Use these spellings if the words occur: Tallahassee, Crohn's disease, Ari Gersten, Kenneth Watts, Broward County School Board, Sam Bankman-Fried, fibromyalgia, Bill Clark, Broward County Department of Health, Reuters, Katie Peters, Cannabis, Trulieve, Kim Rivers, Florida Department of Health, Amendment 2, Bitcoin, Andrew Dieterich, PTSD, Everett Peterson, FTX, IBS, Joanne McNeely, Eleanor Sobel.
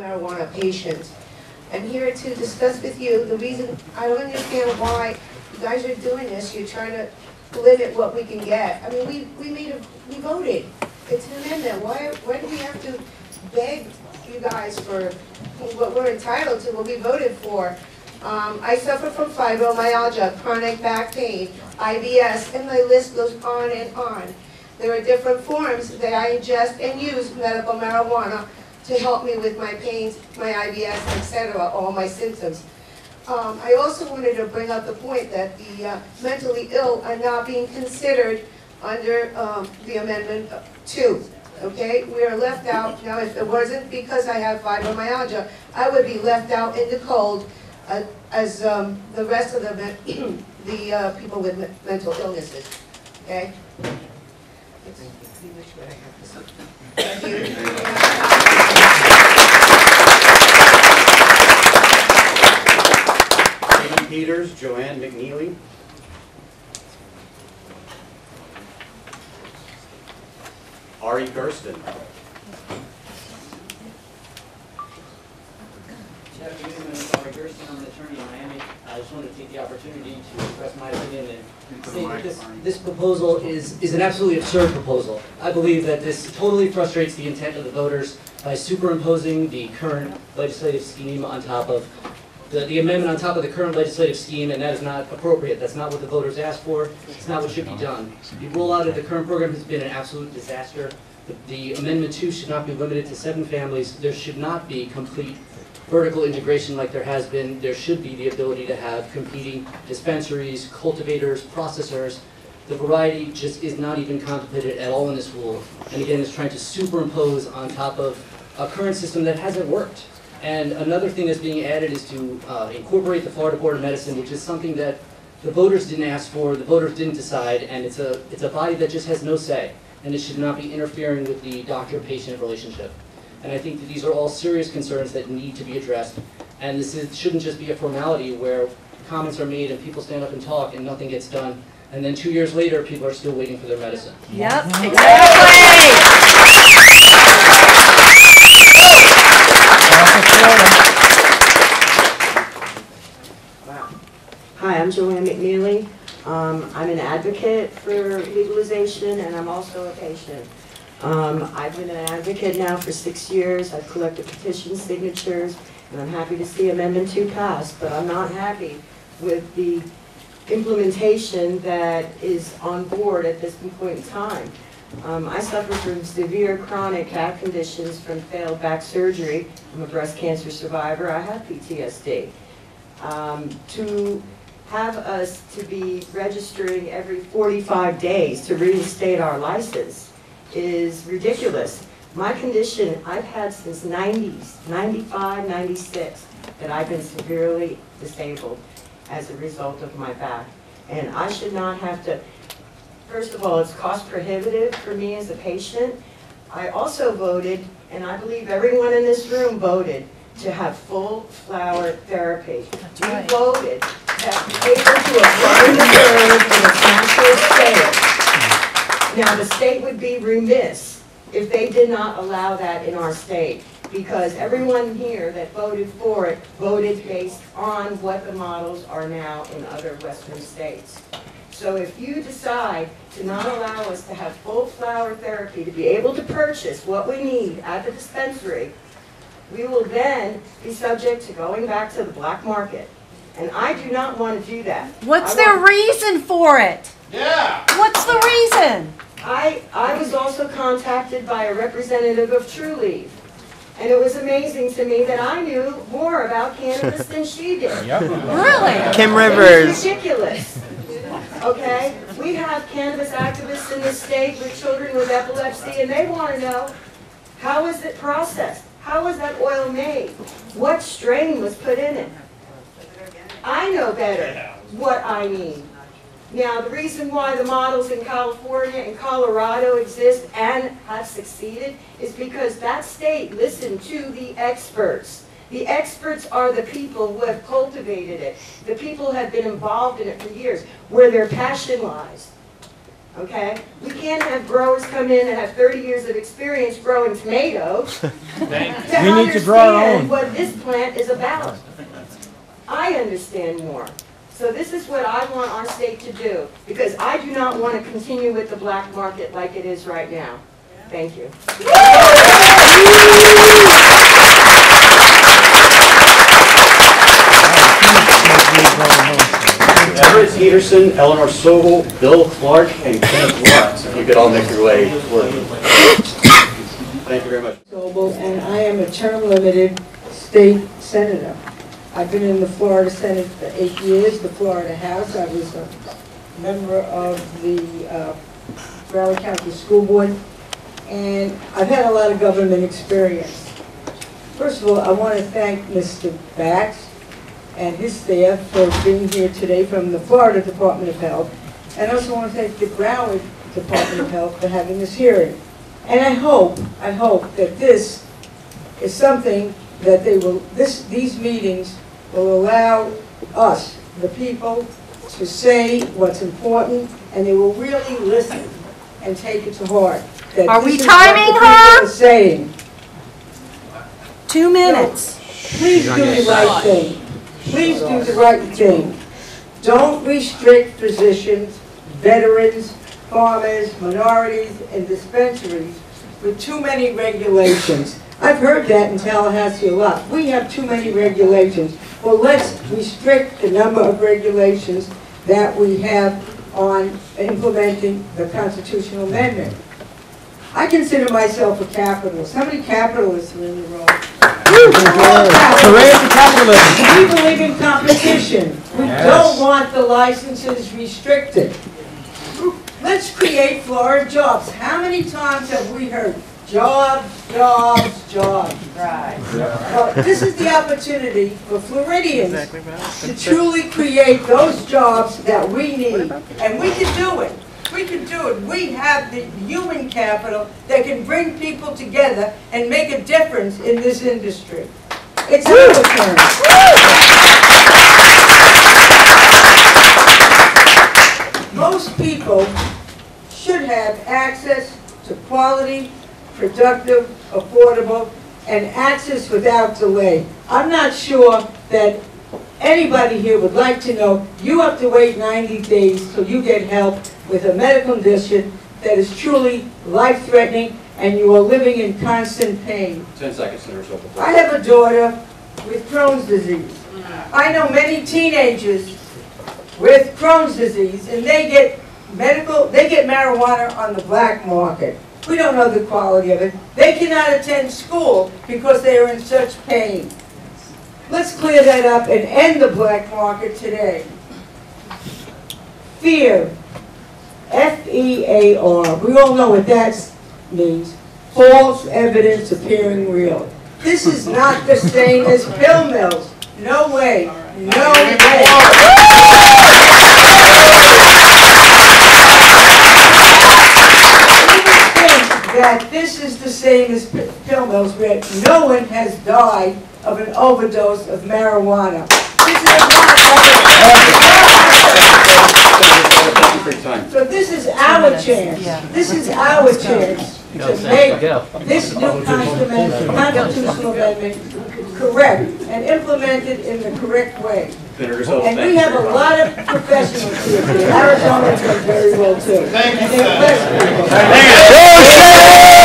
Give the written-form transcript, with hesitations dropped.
marijuana patients. I'm here to discuss with you the reason. I don't understand why you guys are doing this. You're trying to limit what we can get. I mean, we voted. It's an amendment. Why do we have to beg you guys for what we're entitled to, what we voted for? I suffer from fibromyalgia, chronic back pain, IBS, and my list goes on and on. There are different forms that I ingest and use medical marijuana to help me with my pains, my IBS, etc., all my symptoms. I also wanted to bring up the point that the mentally ill are not being considered under the Amendment 2. Okay, we are left out. Now, if it wasn't because I have fibromyalgia, I would be left out in the cold as the rest of the, people with mental illnesses. Okay? That's pretty much what I have to say. Thank you. Katie Peters, Joanne McNeely. Ari Gersten. Good afternoon, my name is Ari Gersten. I'm an attorney in Miami. I just wanted to take the opportunity to express my opinion and say that this proposal is an absolutely absurd proposal. I believe that this totally frustrates the intent of the voters by superimposing the current legislative scheme on top of the amendment on top of the current legislative scheme, and that is not appropriate. That's not what the voters asked for. It's not what should be done. The rollout of the current program has been an absolute disaster. The Amendment 2 should not be limited to 7 families. There should not be complete vertical integration like there has been. There should be the ability to have competing dispensaries, cultivators, processors. The variety just is not even contemplated at all in this rule. And again, it's trying to superimpose on top of a current system that hasn't worked. And another thing that's being added is to incorporate the Florida Board of Medicine, which is something that the voters didn't ask for, the voters didn't decide, and it's a body that just has no say, and it should not be interfering with the doctor-patient relationship. And I think that these are all serious concerns that need to be addressed, and this shouldn't just be a formality where comments are made and people stand up and talk and nothing gets done, and then 2 years later people are still waiting for their medicine. Yep, exactly! Hi, I'm Joanne McNeely. I'm an advocate for legalization, and I'm also a patient. I've been an advocate now for 6 years. I've collected petition signatures, and I'm happy to see Amendment 2 pass, but I'm not happy with the implementation that is on board at this point in time. I suffer from severe chronic back conditions from failed back surgery. I'm a breast cancer survivor. I have PTSD. To have us to be registering every 45 days to reinstate our license is ridiculous. My condition I've had since 90s, 95, 96, that I've been severely disabled as a result of my back. And I should not have to. First of all, it's cost prohibitive for me as a patient. I also voted, and I believe everyone in this room voted, to have full flower therapy. That's right. We voted to be able to apply the curve in a national scale. Now, the state would be remiss if they did not allow that in our state, because everyone here that voted for it voted based on what the models are now in other Western states. So if you decide to not allow us to have full flower therapy, to be able to purchase what we need at the dispensary, we will then be subject to going back to the black market. And I do not want to do that. What's their reason for it? Yeah. What's the reason? I was also contacted by a representative of Trulieve. And it was amazing to me that I knew more about cannabis than she did. Yep. Really? Kim Rivers. It's ridiculous. Okay, we have cannabis activists in this state with children with epilepsy, and they want to know, how is it processed? How is that oil made? What strain was put in it? I know better what I need. Now, the reason why the models in California and Colorado exist and have succeeded is because that state listened to the experts. The experts are the people who have cultivated it. The people who have been involved in it for years, where their passion lies. Okay? We can't have growers come in and have 30 years of experience growing tomatoes we need to grow our own. What this plant is about. I understand more. So this is what I want our state to do, because I do not want to continue with the black market like it is right now. Thank you. Everett Peterson, Eleanor Sobel, Bill Clark, and Kenneth Watts. If you could all make your way forward. Thank you very much. Sobel, and I am a term-limited state senator. I've been in the Florida Senate for 8 years, the Florida House. I was a member of the Broward County School Board. And I've had a lot of government experience. First of all, I want to thank Mr. Bax and his staff for being here today from the Florida Department of Health. And I also want to thank the Broward Department of Health for having this hearing. And I hope that this is something that they will, these meetings will allow us, the people, to say what's important, and they will really listen and take it to heart. Are we timing her? Saying. 2 minutes. No, please do the right thing. Please do the right thing. Don't restrict physicians, veterans, farmers, minorities, and dispensaries with too many regulations. I've heard that in Tallahassee a lot. We have too many regulations. Well, let's restrict the number of regulations that we have on implementing the constitutional amendment. I consider myself a capitalist. How many capitalists are in the room? We believe in competition. We don't want the licenses restricted. Let's create Florida jobs. How many times have we heard jobs, jobs, jobs? Right. Well, this is the opportunity for Floridians to truly create those jobs that we need, and we can do it. We can do it. We have the human capital that can bring people together and make a difference in this industry. It's our turn. Most people should have access to quality, productive, affordable, and access without delay. I'm not sure that anybody here would like to know you have to wait 90 days till you get help with a medical condition that is truly life-threatening and you are living in constant pain. 10 seconds. I have a daughter with Crohn's disease. I know many teenagers with Crohn's disease, and they get marijuana on the black market. We don't know the quality of it. They cannot attend school because they are in such pain. Let's clear that up and end the black market today. Fear, F-E-A-R, we all know what that means. False evidence appearing real. This is not the same as pill mills. No way, no way. That this is the same as pill mills, where no one has died of an overdose of marijuana. So this is our chance. Yeah. This is our chance to make this new constitutional amendment correct and implemented in the correct way. And we have a lot of professionals here. Arizona does very well too. Thank you.